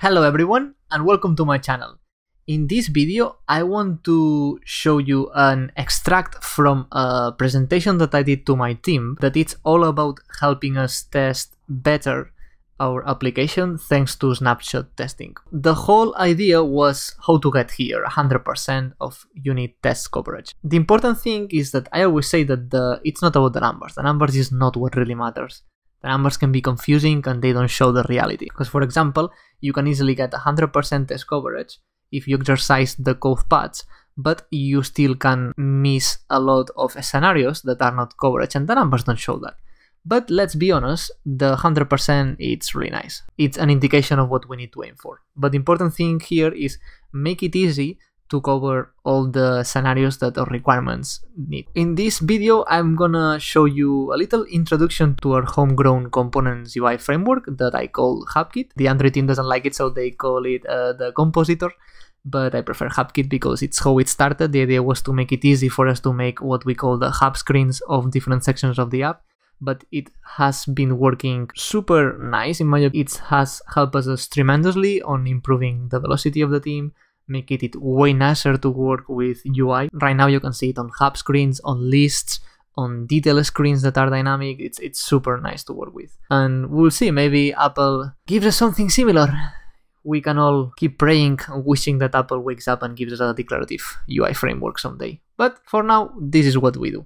Hello everyone and welcome to my channel. In this video I want to show you an extract from a presentation that I did to my team that it's all about helping us test better our application thanks to snapshot testing. The whole idea was how to get here 100% of unit test coverage. The important thing is that I always say that it's not about the numbers. The numbers is not what really matters. The numbers can be confusing and they don't show the reality. Because for example, you can easily get 100% test coverage if you exercise the code paths, but you still can miss a lot of scenarios that are not coverage and the numbers don't show that. But let's be honest, the 100% it's really nice. It's an indication of what we need to aim for. But the important thing here is make it easy to cover all the scenarios that our requirements need. In this video, I'm gonna show you a little introduction to our homegrown components UI framework that I call HubKit. The Android team doesn't like it, so they call it the compositor, but I prefer HubKit because it's how it started. The idea was to make it easy for us to make what we call the hub screens of different sections of the app, but it has been working super nice. In my opinion, it has helped us tremendously on improving the velocity of the team, making it way nicer to work with UI. Right now you can see it on hub screens, on lists, on detail screens that are dynamic. It's super nice to work with. And we'll see, maybe Apple gives us something similar. We can all keep praying, wishing that Apple wakes up and gives us a declarative UI framework someday. But for now, this is what we do.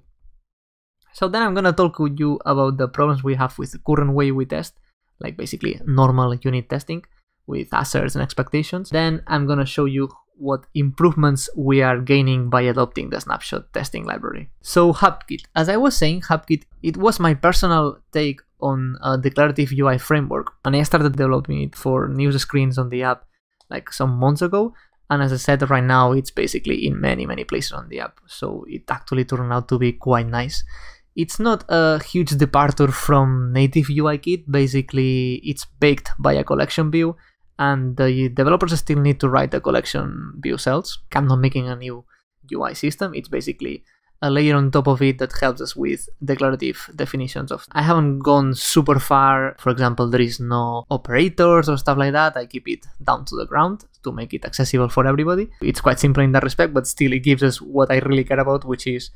So then I'm gonna talk with you about the problems we have with the current way we test, like basically normal unit testing, with asserts and expectations. Then I'm gonna show you what improvements we are gaining by adopting the snapshot testing library. So HubKit, as I was saying, HubKit, it was my personal take on a declarative UI framework, and I started developing it for news screens on the app like some months ago. And as I said, right now it's basically in many places on the app. So it actually turned out to be quite nice. It's not a huge departure from native UIKit. Basically, it's baked by a collection view, and the developers still need to write the collection view cells. I'm not making a new UI system, it's basically a layer on top of it that helps us with declarative definitions of. I haven't gone super far, for example, there is no operators or stuff like that. I keep it down to the ground to make it accessible for everybody. It's quite simple in that respect, but still it gives us what I really care about, which is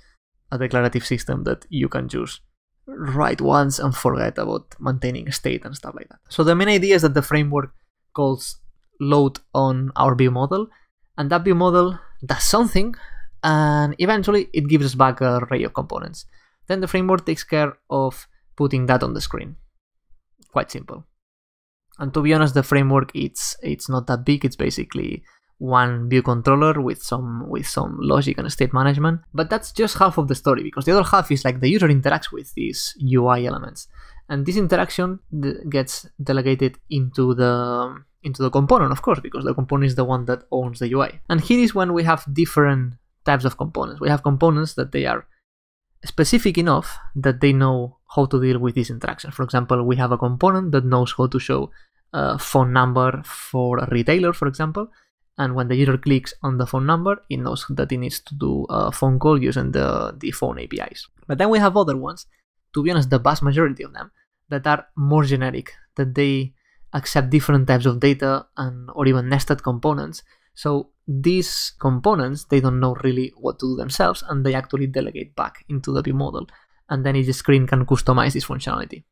a declarative system that you can just write once and forget about maintaining state and stuff like that. So the main idea is that the framework calls load on our view model, and that view model does something, and eventually it gives us back an array of components. Then the framework takes care of putting that on the screen. Quite simple. And to be honest, the framework it's not that big. It's basically one view controller with some logic and state management. But that's just half of the story, because the other half is like the user interacts with these UI elements. And this interaction gets delegated into the component, of course, because the component is the one that owns the UI. And here is when we have different types of components. We have components that they are specific enough that they know how to deal with this interaction. For example, we have a component that knows how to show a phone number for a retailer, for example. And when the user clicks on the phone number, it knows that it needs to do a phone call using the phone APIs. But then we have other ones, to be honest, the vast majority of them, that are more generic, that they accept different types of data and or even nested components. So these components, they don't know really what to do themselves, and they actually delegate back into the view model. And then each screen can customize this functionality.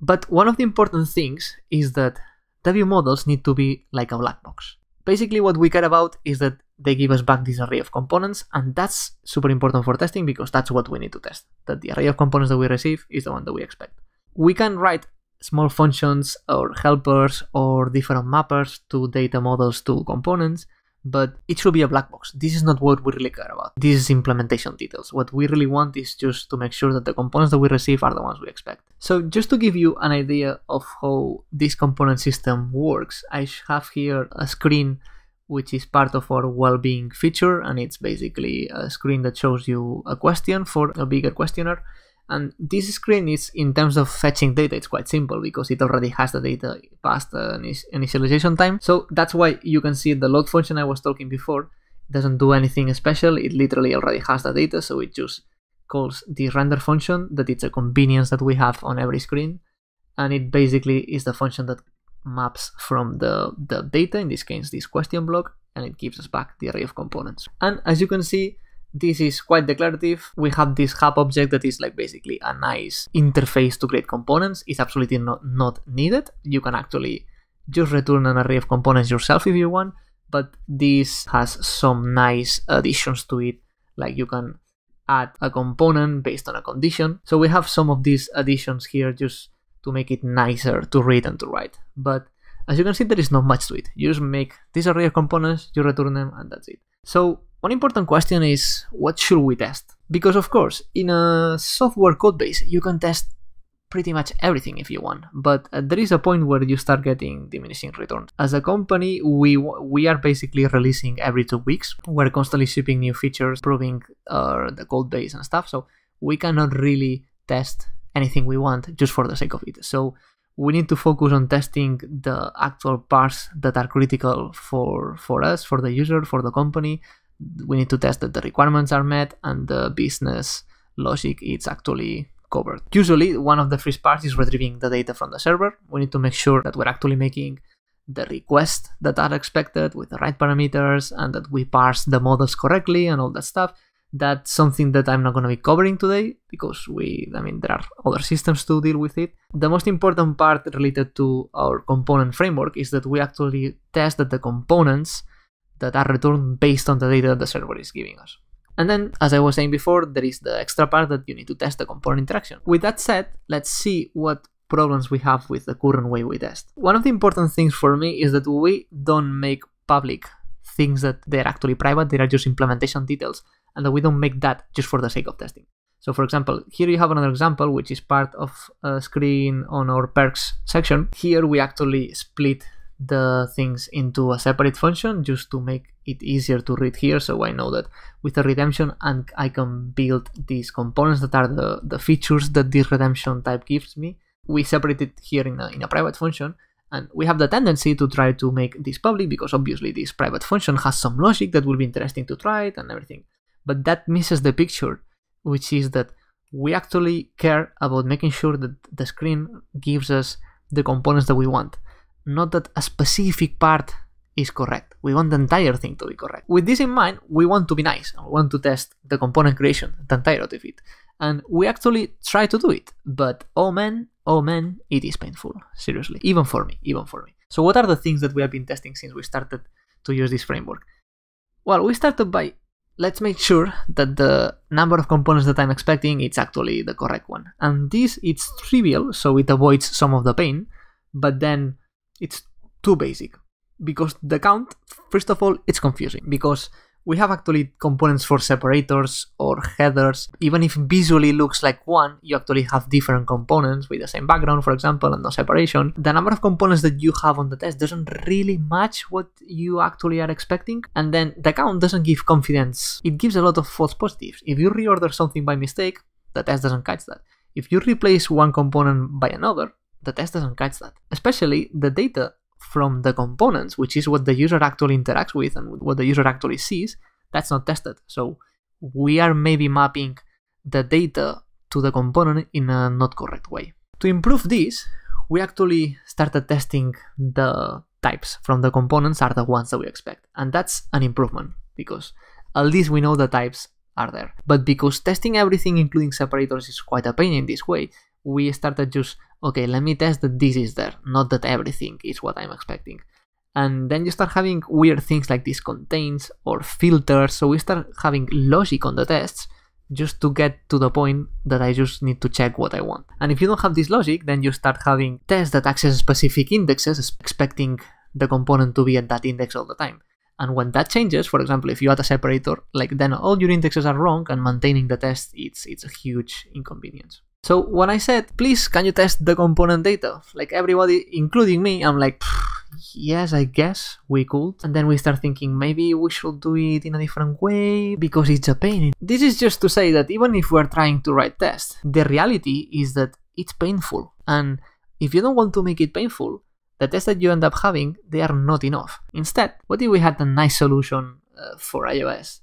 But one of the important things is that the view models need to be like a black box. Basically what we care about is that they give us back this array of components, and that's super important for testing because that's what we need to test, that the array of components that we receive is the one that we expect. We can write small functions or helpers or different mappers to data models to components, but it should be a black box. This is not what we really care about. This is implementation details. What we really want is just to make sure that the components that we receive are the ones we expect. So just to give you an idea of how this component system works, I have here a screen which is part of our well-being feature, and it's basically a screen that shows you a question for a bigger questionnaire. And this screen is, in terms of fetching data, it's quite simple because it already has the data past the initialization time. So that's why you can see the load function I was talking before doesn't do anything special. It literally already has the data, so it just calls the render function, that it's a convenience that we have on every screen. And it basically is the function that maps from the data, in this case this question block, and it gives us back the array of components. And as you can see, this is quite declarative. We have this hub object that is like basically a nice interface to create components. It's absolutely not needed. You can actually just return an array of components yourself if you want, but this has some nice additions to it, like you can add a component based on a condition. So we have some of these additions here just to make it nicer to read and to write. But as you can see, there is not much to it. You just make this array of components, you return them, and that's it. So one important question is, what should we test? Because of course, in a software code base, you can test pretty much everything if you want, but there is a point where you start getting diminishing returns. As a company, we are basically releasing every 2 weeks. We're constantly shipping new features, improving the code base and stuff, so we cannot really test anything we want just for the sake of it. So we need to focus on testing the actual parts that are critical for us, for the user, for the company. We need to test that the requirements are met and the business logic is actually covered. Usually, one of the first parts is retrieving the data from the server. We need to make sure that we're actually making the requests that are expected with the right parameters and that we parse the models correctly and all that stuff. That's something that I'm not going to be covering today because there are other systems to deal with it. The most important part related to our component framework is that we actually test that the components that are returned based on the data that the server is giving us. And then, as I was saying before, there is the extra part that you need to test the component interaction. With that said, let's see what problems we have with the current way we test. One of the important things for me is that we don't make public things that they're actually private, they are just implementation details, and that we don't make that just for the sake of testing. So for example, here you have another example, which is part of a screen on our perks section. Here we actually split the things into a separate function just to make it easier to read here. So I know that with a redemption, and I can build these components that are the features that this redemption type gives me. We separate it here in a private function. And we have the tendency to try to make this public because obviously this private function has some logic that will be interesting to try it and everything. But that misses the picture, which is that we actually care about making sure that the screen gives us the components that we want. Not that a specific part is correct. We want the entire thing to be correct. With this in mind, we want to be nice. We want to test the component creation, the entirety of it. And we actually try to do it. But oh man, it is painful. Seriously, even for me. So what are the things that we have been testing since we started to use this framework? Well, we started by, let's make sure that the number of components that I'm expecting is actually the correct one. And this, it's trivial, so it avoids some of the pain. But then it's too basic, because the count, first of all, it's confusing, because we have actually components for separators or headers. Even if visually looks like one, you actually have different components with the same background, for example, and no separation. The number of components that you have on the test doesn't really match what you actually are expecting. And then the count doesn't give confidence. It gives a lot of false positives. If you reorder something by mistake, the test doesn't catch that. If you replace one component by another, the test doesn't catch that. Especially the data from the components, which is what the user actually interacts with and what the user actually sees, that's not tested. So we are maybe mapping the data to the component in a not correct way. To improve this, we actually started testing the types from the components are the ones that we expect. And that's an improvement because at least we know the types are there. But because testing everything, including separators, is quite a pain in this way, we started just, okay, let me test that this is there, not that everything is what I'm expecting. And then you start having weird things like this contains or filters. So we start having logic on the tests just to get to the point that I just need to check what I want. And if you don't have this logic, then you start having tests that access specific indexes, expecting the component to be at that index all the time. And when that changes, for example, if you add a separator, like then all your indexes are wrong, and maintaining the test, it's a huge inconvenience. So when I said, please, can you test the component data? Like everybody, including me, I'm like, yes, I guess we could. And then we start thinking, maybe we should do it in a different way because it's a pain. This is just to say that even if we're trying to write tests, the reality is that it's painful. And if you don't want to make it painful, the tests that you end up having, they are not enough. Instead, what if we had a nice solution for iOS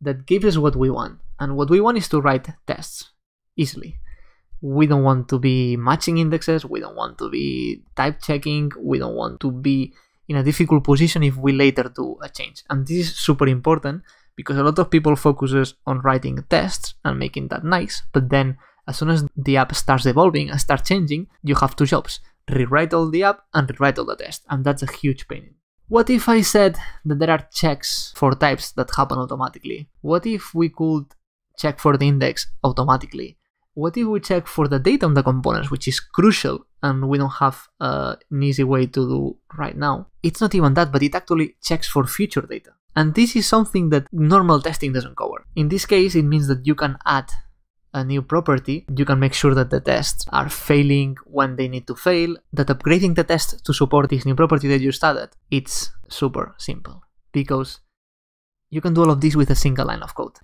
that gives us what we want? And what we want is to write tests easily. we don't want to be matching indexes, we don't want to be type checking, we don't want to be in a difficult position if we later do a change. And this is super important because a lot of people focuses on writing tests and making that nice, but then as soon as the app starts evolving and starts changing, you have two jobs: rewrite all the app and rewrite all the test, and that's a huge pain. What if I said that there are checks for types that happen automatically? What if we could check for the index automatically? What if we check for the data on the components, which is crucial and we don't have an easy way to do right now? It's not even that, but it actually checks for future data. And this is something that normal testing doesn't cover. In this case, it means that you can add a new property, you can make sure that the tests are failing when they need to fail, that upgrading the test to support this new property that you started, it's super simple because you can do all of this with a single line of code.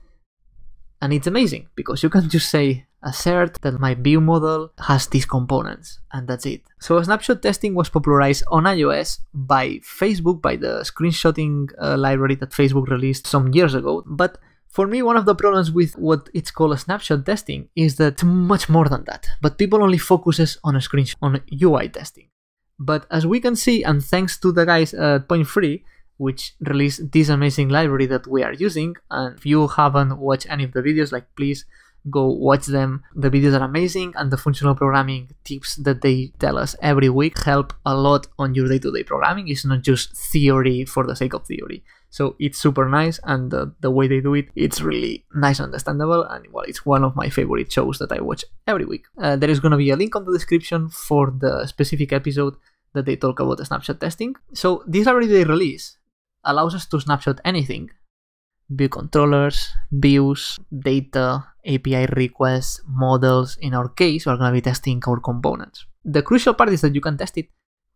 And it's amazing because you can just say, assert that my view model has these components, and that's it. So snapshot testing was popularized on iOS by Facebook, by the screenshotting library that Facebook released some years ago. But for me, one of the problems with what it's called snapshot testing is that it's much more than that, but people only focuses on a screenshot, on UI testing. But as we can see, and thanks to the guys at Point Free, which released this amazing library that we are using, and if you haven't watched any of the videos, like, please go watch them. The videos are amazing, and the functional programming tips that they tell us every week help a lot on your day-to-day programming. It's not just theory for the sake of theory. So it's super nice, and the way they do it, it's really nice and understandable, and well, it's one of my favorite shows that I watch every week. There is going to be a link on the description for the specific episode that they talk about the snapshot testing. So this everyday release allows us to snapshot anything: view controllers, views, data, API requests, models. In our case, we're going to be testing our components. The crucial part is that you can test it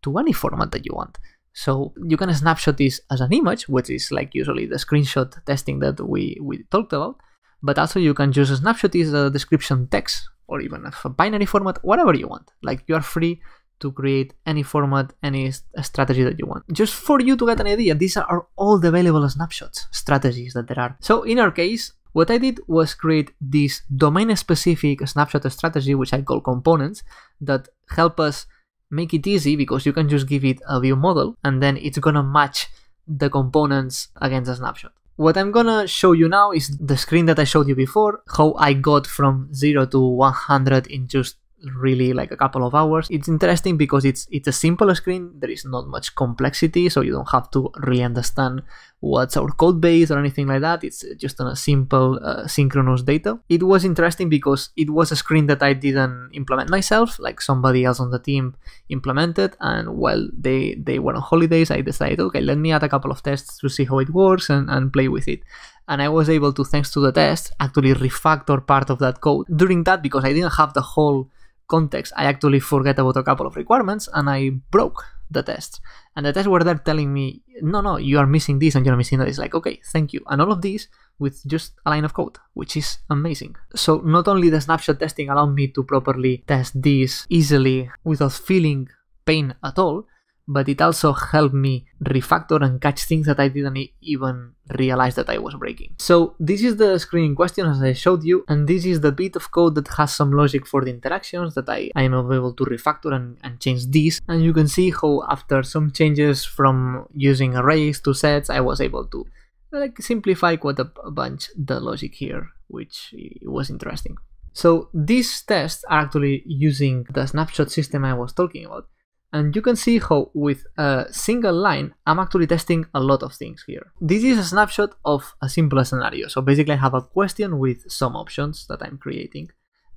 to any format that you want. So you can snapshot this as an image, which is like usually the screenshot testing that we talked about, but also you can just snapshot this as a description text or even a binary format, whatever you want. Like, you are free to create any format, any strategy that you want. Just for you to get an idea, these are all the available snapshots, strategies that there are. So in our case, what I did was create this domain-specific snapshot strategy, which I call components, that help us make it easy because you can just give it a view model and then it's gonna match the components against a snapshot. What I'm gonna show you now is the screen that I showed you before, how I got from 0 to 100 in just really like a couple of hours. It's interesting because it's a simple screen, there is not much complexity, so you don't have to really understand what's our code base or anything like that. It's just on a simple synchronous data. It was interesting because it was a screen that I didn't implement myself, like somebody else on the team implemented, and while they were on holidays, I decided, okay, let me add a couple of tests to see how it works and play with it. And I was able to, thanks to the test, actually refactor part of that code. During that, because I didn't have the whole context, I actually forget about a couple of requirements and I broke the tests. And the tests were there telling me, no, you are missing this and you're missing that. It's like, okay, thank you. And all of this with just a line of code, which is amazing. So not only the snapshot testing allowed me to properly test this easily without feeling pain at all, but it also helped me refactor and catch things that I didn't even realize that I was breaking. So this is the screen in question, as I showed you, and this is the bit of code that has some logic for the interactions that I am able to refactor and change this. And you can see how after some changes from using arrays to sets, I was able to like simplify quite a bunch the logic here, which was interesting. So these tests are actually using the snapshot system I was talking about. And you can see how with a single line, I'm actually testing a lot of things here. This is a snapshot of a simple scenario. So basically I have a question with some options that I'm creating.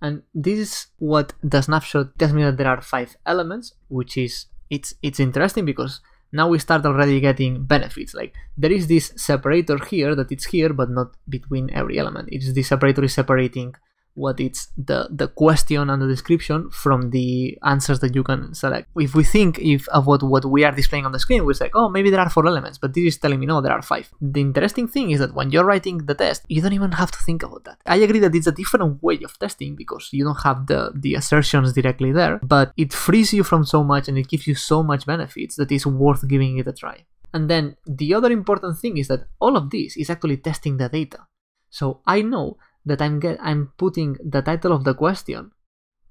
And this is what the snapshot tells me, that there are 5 elements, which is, it's interesting because now we start already getting benefits. Like, there is this separator here that it's here, but not between every element. It's the separator is separating what it's the question and the description from the answers that you can select. If we think about what we are displaying on the screen, we're like, oh, maybe there are 4 elements, but this is telling me, no, there are 5. The interesting thing is that when you're writing the test, you don't even have to think about that. I agree that it's a different way of testing because you don't have the assertions directly there, but it frees you from so much and it gives you so much benefits that it's worth giving it a try. And then the other important thing is that all of this is actually testing the data. So I know that I'm putting the title of the question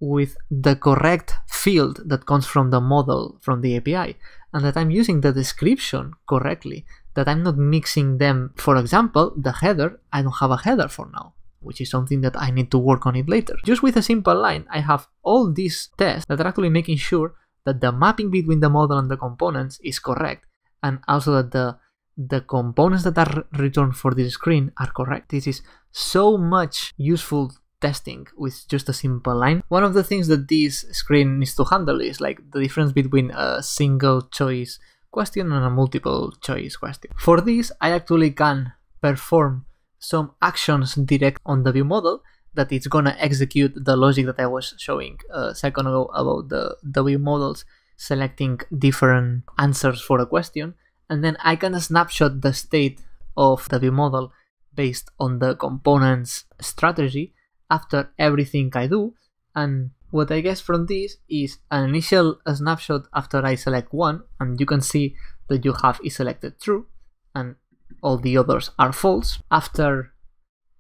with the correct field that comes from the model, from the API, and that I'm using the description correctly, that I'm not mixing them. For example, the header, I don't have a header for now, which is something that I need to work on it later. Just with a simple line, I have all these tests that are actually making sure that the mapping between the model and the components is correct, and also that the components that are returned for this screen are correct. This is so much useful testing with just a simple line. One of the things that this screen needs to handle is like the difference between a single choice question and a multiple choice question. For this, I actually can perform some actions direct on the view model that it's gonna execute the logic that I was showing a second ago about the view models selecting different answers for a question, and then I can snapshot the state of the view model based on the components strategy after everything I do. And what I guess from this is an initial snapshot after I select one, and you can see that you have is selected true and all the others are false. After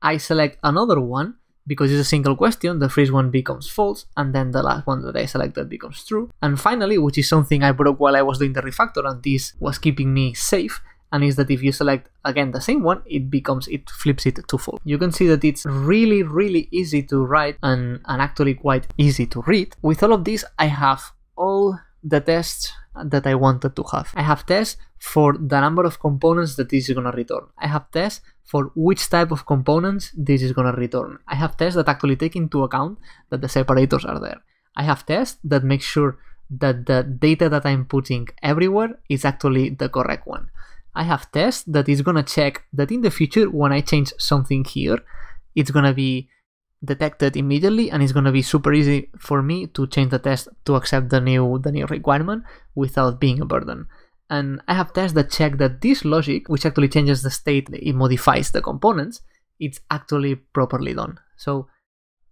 I select another one, because it's a single question, the first one becomes false, and then the last one that I selected becomes true. And finally, which is something I broke while I was doing the refactor, and this was keeping me safe, and is that if you select again the same one, it flips it to false. You can see that it's really, really easy to write and actually quite easy to read. With all of this, I have all the tests that I wanted to have. I have tests for the number of components that this is gonna return. I have tests for which type of components this is gonna return. I have tests that actually take into account that the separators are there. I have tests that make sure that the data that I'm putting everywhere is actually the correct one. I have tests that is gonna check that in the future when I change something here, it's gonna be detected immediately, and it's going to be super easy for me to change the test to accept the new requirement without being a burden. And I have tests that check that this logic, which actually changes the state, it modifies the components, it's actually properly done. So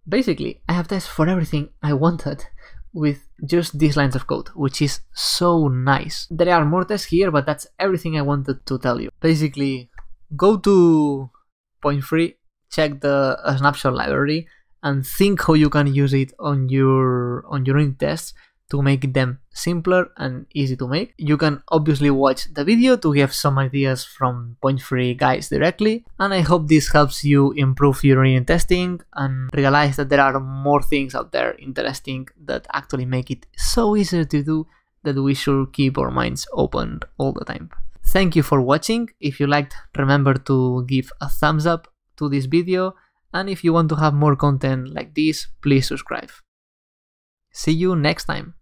basically, I have tests for everything I wanted with just these lines of code, which is so nice. There are more tests here, but that's everything I wanted to tell you. Basically, go to Point Free, check the snapshot library, and think how you can use it on your unit tests to make them simpler and easy to make. You can obviously watch the video to get some ideas from Point Free guys directly, and I hope this helps you improve your unit testing and realize that there are more things out there interesting that actually make it so easy to do that we should keep our minds open all the time. Thank you for watching. If you liked, remember to give a thumbs up to this video, and if you want to have more content like this, please subscribe. See you next time.